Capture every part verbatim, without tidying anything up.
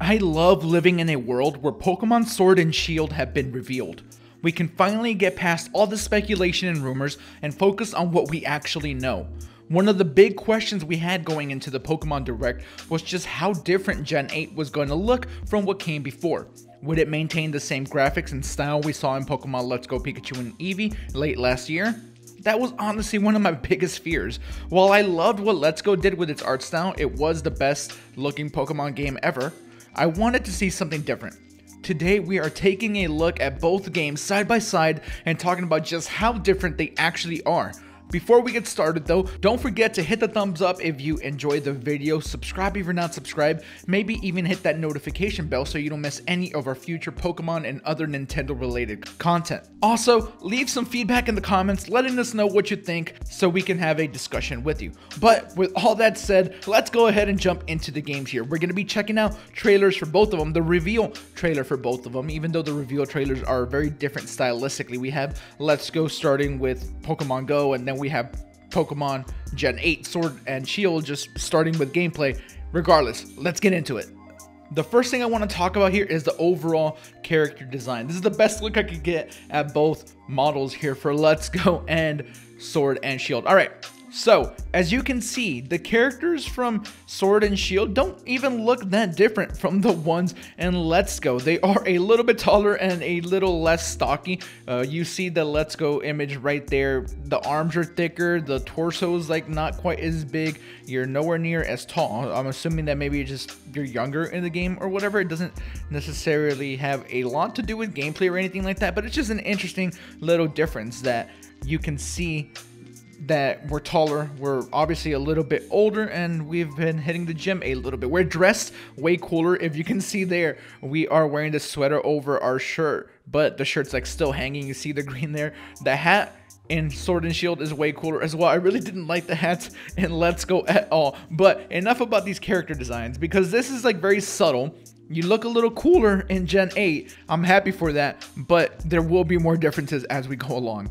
I love living in a world where Pokemon Sword and Shield have been revealed. We can finally get past all the speculation and rumors and focus on what we actually know. One of the big questions we had going into the Pokemon Direct was just how different Gen eight was going to look from what came before. Would it maintain the same graphics and style we saw in Pokemon Let's Go Pikachu and Eevee late last year? That was honestly one of my biggest fears. While I loved what Let's Go did with its art style, it was the best looking Pokemon game ever. I wanted to see something different. Today we are taking a look at both games side by side and talking about just how different they actually are. Before we get started though, don't forget to hit the thumbs up if you enjoyed the video, subscribe if you're not subscribed, maybe even hit that notification bell so you don't miss any of our future Pokemon and other Nintendo related content. Also, leave some feedback in the comments letting us know what you think so we can have a discussion with you. But with all that said, let's go ahead and jump into the games here. We're going to be checking out trailers for both of them, the reveal trailer for both of them, even though the reveal trailers are very different stylistically. We have Let's Go starting with Pokemon Go, and then we have Pokemon Gen eight Sword and Shield just starting with gameplay. Regardless, let's get into it. The first thing I want to talk about here is the overall character design. This is the best look I could get at both models here for Let's Go and Sword and Shield. All right, so as you can see, the characters from Sword and Shield don't even look that different from the ones in Let's Go. They are a little bit taller and a little less stocky. Uh, you see the Let's Go image right there. The arms are thicker, the torso is like not quite as big. You're nowhere near as tall. I'm assuming that maybe just you're younger in the game or whatever. It doesn't necessarily have a lot to do with gameplay or anything like that, but it's just an interesting little difference that you can see that we're taller, we're obviously a little bit older, and we've been hitting the gym a little bit. We're dressed way cooler. If you can see there, we are wearing the sweater over our shirt, but the shirt's like still hanging. You see the green there. The hat in Sword and Shield is way cooler as well. I really didn't like the hats in Let's Go at all. But enough about these character designs, because this is like very subtle. You look a little cooler in Gen eight. I'm happy for that, but there will be more differences as we go along.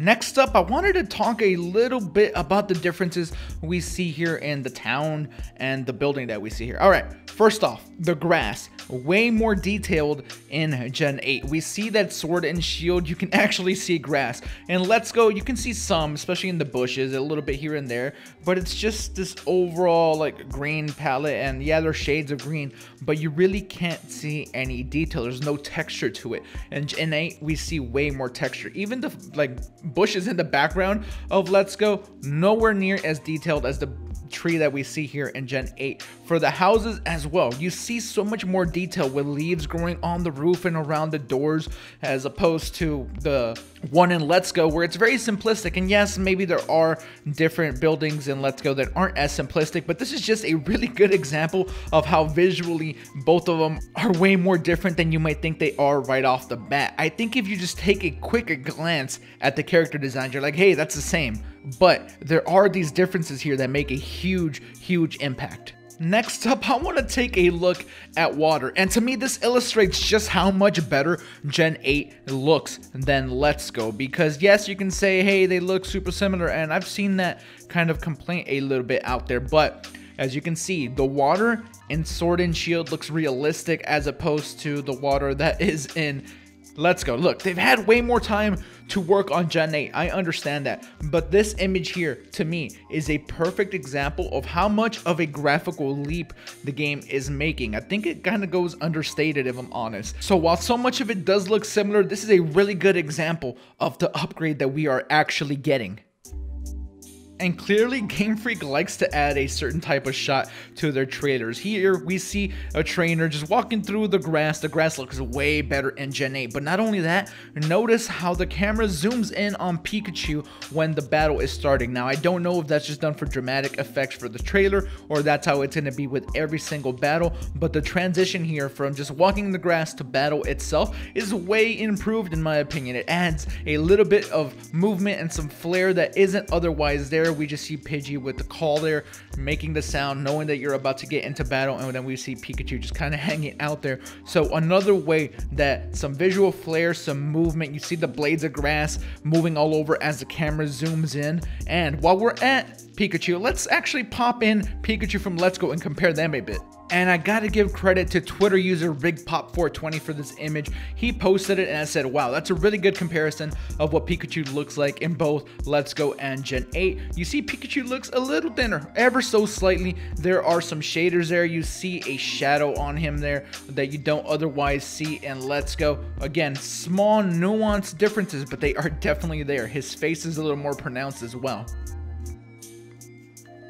Next up, I wanted to talk a little bit about the differences we see here in the town and the building that we see here. All right, first off, the grass, way more detailed in Gen eight. We see that Sword and Shield, you can actually see grass. And Let's Go, you can see some, especially in the bushes, a little bit here and there, but it's just this overall like green palette, and yeah, there's shades of green, but you really can't see any detail. There's no texture to it. And in Gen eight, we see way more texture. Even the like bushes in the background of Let's Go, nowhere near as detailed as the tree that we see here in Gen eight. For the houses as well, you see so much more detail with leaves growing on the roof and around the doors, as opposed to the one in Let's Go where it's very simplistic. And yes, maybe there are different buildings in Let's Go that aren't as simplistic, but this is just a really good example of how visually both of them are way more different than you might think they are right off the bat. I think if you just take a quicker glance at the character design, you're like, hey, that's the same. But there are these differences here that make a huge, huge impact. Next up, I want to take a look at water. And to me, this illustrates just how much better Gen eight looks than Let's Go. Because yes, you can say, hey, they look super similar. And I've seen that kind of complaint a little bit out there. But as you can see, the water in Sword and Shield looks realistic as opposed to the water that is in Let's Go. Look, they've had way more time to work on Gen eight. I understand that. But this image here, to me, is a perfect example of how much of a graphical leap the game is making. I think it kind of goes understated, if I'm honest. So while so much of it does look similar, this is a really good example of the upgrade that we are actually getting. And clearly Game Freak likes to add a certain type of shot to their trailers. Here we see a trainer just walking through the grass. The grass looks way better in Gen eight. But not only that, notice how the camera zooms in on Pikachu when the battle is starting. Now I don't know if that's just done for dramatic effects for the trailer, or that's how it's going to be with every single battle. But the transition here from just walking the grass to battle itself is way improved in my opinion. It adds a little bit of movement and some flair that isn't otherwise there. We just see Pidgey with the call there, making the sound, knowing that you're about to get into battle, and then we see Pikachu just kind of hanging out there. So another way that some visual flair, some movement, you see the blades of grass moving all over as the camera zooms in. And while we're at Pikachu, let's actually pop in Pikachu from Let's Go and compare them a bit. And I gotta give credit to Twitter user Rig Pop four twenty for this image. He posted it and I said, wow, that's a really good comparison of what Pikachu looks like in both Let's Go and Gen eight. You see Pikachu looks a little thinner, ever so slightly. There are some shaders there. You see a shadow on him there that you don't otherwise see in Let's Go. Again, small nuanced differences, but they are definitely there. His face is a little more pronounced as well.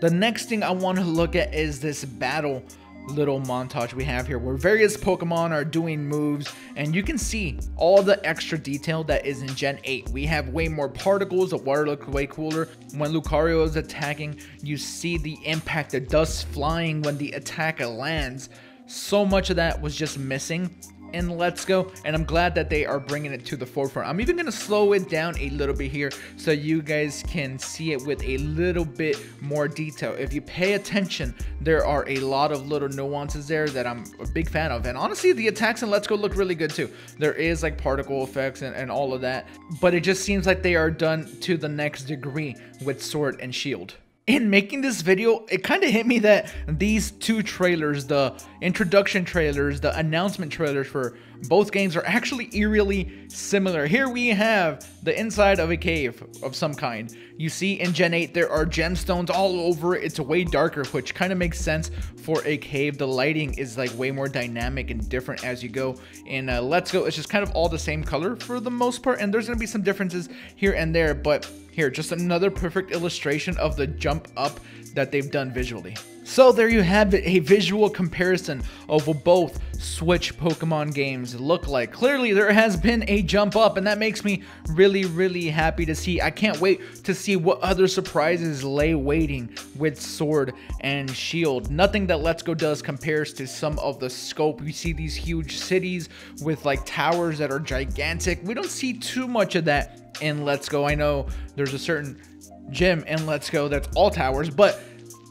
The next thing I want to look at is this battle little montage we have here where various Pokemon are doing moves, and you can see all the extra detail that is in Gen eight. We have way more particles, the water looks way cooler. When Lucario is attacking, you see the impact, the dust flying when the attack lands. So much of that was just missing in Let's Go, and I'm glad that they are bringing it to the forefront. I'm even going to slow it down a little bit here so you guys can see it with a little bit more detail. If you pay attention, there are a lot of little nuances there that I'm a big fan of, and honestly the attacks in Let's Go look really good too. There is like particle effects and, and all of that, but it just seems like they are done to the next degree with Sword and Shield. In making this video, it kind of hit me that these two trailers, the introduction trailers, the announcement trailers for both games, are actually eerily similar. Here we have the inside of a cave of some kind. You see in Gen eight, there are gemstones all over it. It's way darker, which kind of makes sense for a cave. The lighting is like way more dynamic and different as you go. In uh, Let's Go, it's just kind of all the same color for the most part, and there's going to be some differences here and there, but here, just another perfect illustration of the jump up that they've done visually. So there you have it, a visual comparison of what both Switch Pokemon games look like. Clearly there has been a jump up, and that makes me really, really happy to see. I can't wait to see what other surprises lay waiting with Sword and Shield. Nothing that Let's Go does compares to some of the scope. You see these huge cities with like towers that are gigantic. We don't see too much of that in Let's Go. I know there's a certain gym in Let's Go that's all towers, but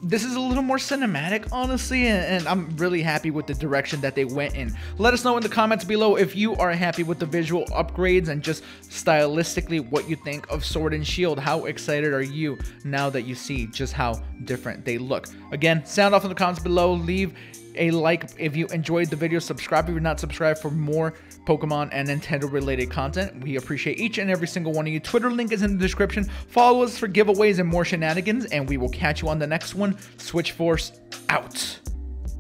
this is a little more cinematic, honestly, and, and I'm really happy with the direction that they went in. Let us know in the comments below if you are happy with the visual upgrades and just stylistically what you think of Sword and Shield. How excited are you now that you see just how different they look? Again, sound off in the comments below. Leave a like if you enjoyed the video. Subscribe if you're not subscribed for more Pokemon and Nintendo related content. We appreciate each and every single one of you. Twitter link is in the description. Follow us for giveaways and more shenanigans, and we will catch you on the next one. SwitchForce out.